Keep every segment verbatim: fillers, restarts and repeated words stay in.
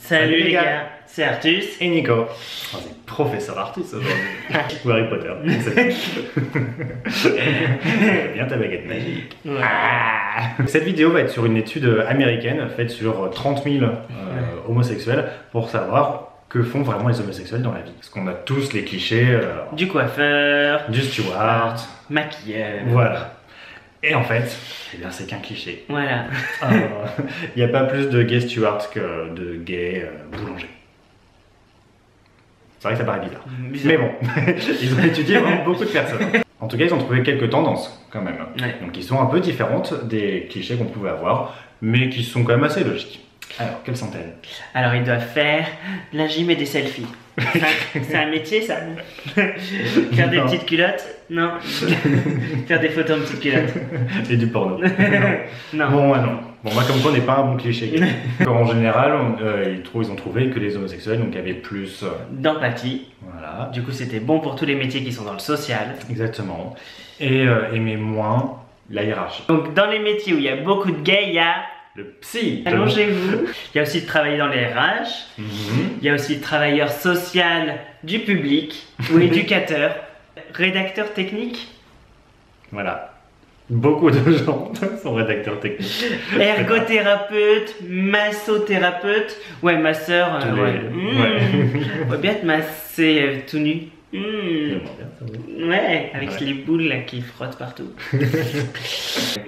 Salut, Salut les gars, gars. C'est Artus et Nico. Oh, c'est professeur Artus aujourd'hui. Ou Harry Potter. Bien ta baguette magique. Ouais. Ah, cette vidéo va être sur une étude américaine faite sur trente mille euh, homosexuels pour savoir que font vraiment les homosexuels dans la vie. Parce qu'on a tous les clichés... Euh, du coiffeur... Du Stewart... Maquilleur... Voilà. Et en fait, eh bien c'est qu'un cliché. Voilà. Il n'y a pas plus de gay Stewart que de gay euh, boulanger. C'est vrai que ça paraît bizarre. bizarre. Mais bon, ils ont étudié vraiment beaucoup de personnes. En tout cas, ils ont trouvé quelques tendances quand même. Ouais. Donc ils sont un peu différentes des clichés qu'on pouvait avoir, mais qui sont quand même assez logiques. Alors, quelles sont-elles? Alors, ils doivent faire de la gym et des selfies. C'est un métier, ça? Faire des non. petites culottes? Non. Faire des photos en petites culottes. Et du porno. Non. non. Bon, moi, non. Bon, moi, comme quoi, on n'est pas un bon cliché. En général, on, euh, ils, trouvent, ils ont trouvé que les homosexuels donc, avaient plus... Euh... d'empathie. Voilà. Du coup, c'était bon pour tous les métiers qui sont dans le social. Exactement. Et euh, aimaient moins la hiérarchie. Donc, dans les métiers où il y a beaucoup de gays, il y a... le psy. Allongez-vous. Il y a aussi de travailler dans les R H. Mmh. Il y a aussi de travailleur social du public ou éducateur, rédacteur technique. Voilà. Beaucoup de gens sont rédacteurs techniques. Ergothérapeute, massothérapeute. Ouais, ma soeur. Euh, ouais. Mmh. Ouais. Ouais, bien te masser euh, tout nu. Mmh. Ouais, avec ouais. les boules là, qui frottent partout.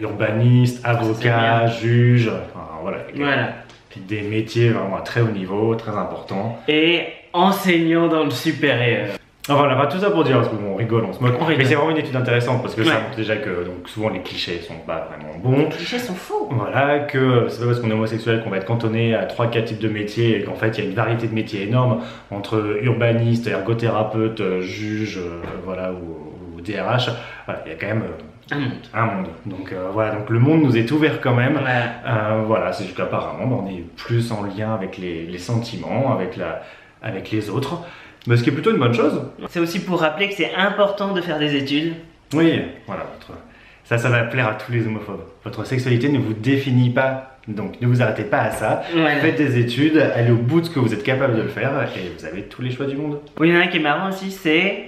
Urbaniste, avocat, juge, enfin, voilà, voilà. Des métiers vraiment à très haut niveau, très importants. Et enseignant dans le supérieur. Enfin, voilà, tout ça pour dire, parce qu'on rigole, on se moque. On rigole. Mais c'est vraiment une étude intéressante parce que ouais. ça montre déjà que donc, souvent les clichés sont pas vraiment bons. Les clichés sont faux. Voilà, que c'est pas parce qu'on est homosexuel qu'on va être cantonné à trois quatre types de métiers et qu'en fait il y a une variété de métiers énorme entre urbaniste, ergothérapeute, juge, euh, voilà, ou, ou D R H. Voilà, il y a quand même euh, un monde. Un monde. Donc euh, voilà, donc le monde nous est ouvert quand même. Ouais. Euh, voilà, c'est juste qu'apparemment bah, on est plus en lien avec les, les sentiments, avec, la, avec les autres. Mais ce qui est plutôt une bonne chose. C'est aussi pour rappeler que c'est important de faire des études. Oui, voilà, votre... ça, ça va plaire à tous les homophobes. Votre sexualité ne vous définit pas, donc ne vous arrêtez pas à ça. Voilà. Faites des études, allez au bout de ce que vous êtes capable de le faire et vous avez tous les choix du monde. Oui, il y en a un qui est marrant aussi, c'est...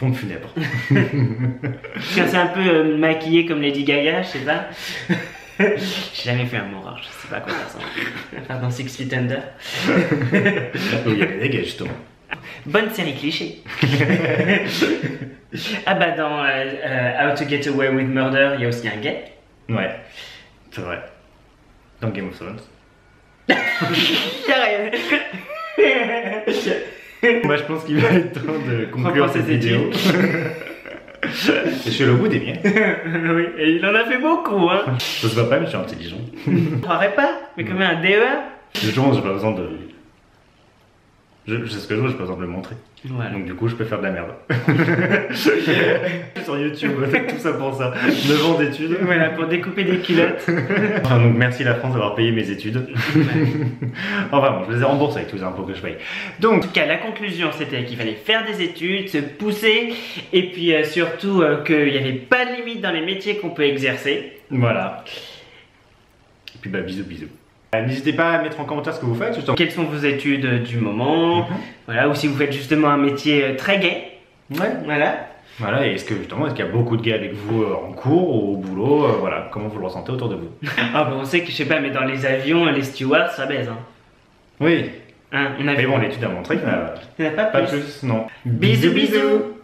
pompe funèbre. Quand c'est un peu euh, maquillé comme Lady Gaga, je sais pas. J'ai jamais fait un mourage, je sais pas à quoi ça ressemble. Enfin, dans Six Feet Under. Oui, il y avait des gars justement. Bonne série cliché. Ah bah dans euh, euh, How to get away with murder, il y a aussi un gay. Ouais, c'est vrai. Dans Game of Thrones. J'arrive. Moi je pense qu'il va être temps de conclure cette vidéo. Je suis le bout des miens. Oui, et il en a fait beaucoup hein. Ça se voit pas mais je suis intelligent. On croirait pas, mais comme un D E A. Je pense j'ai pas besoin de... Je, je sais ce que je veux, je peux pas le montrer. Voilà. Donc du coup, je peux faire de la merde. Sur YouTube, tout ça pour ça. neuf ans d'études. Voilà, pour découper des culottes. Enfin, donc merci la France d'avoir payé mes études. Ouais. Enfin bon, je les ai remboursés avec tous les impôts que je paye. Donc, en tout cas, la conclusion, c'était qu'il fallait faire des études, se pousser, et puis euh, surtout euh, qu'il n'y avait pas de limite dans les métiers qu'on peut exercer. Voilà. Et puis bah, bisous, bisous. N'hésitez pas à mettre en commentaire ce que vous faites. Justement. Quelles sont vos études du moment, mm-hmm. voilà, ou si vous faites justement un métier très gay. Ouais. Voilà. Voilà, et est-ce que justement, est-ce qu'il y a beaucoup de gays avec vous en cours ou au boulot, euh, voilà, comment vous le ressentez autour de vous? Ah bah on sait que, je sais pas, mais dans les avions, les stewards, ça baise. Hein. Oui. Hein, on a mais vu bon, l'étude a montré qu'il n'y en a pas plus. Pas plus, non. Bisous, bisous.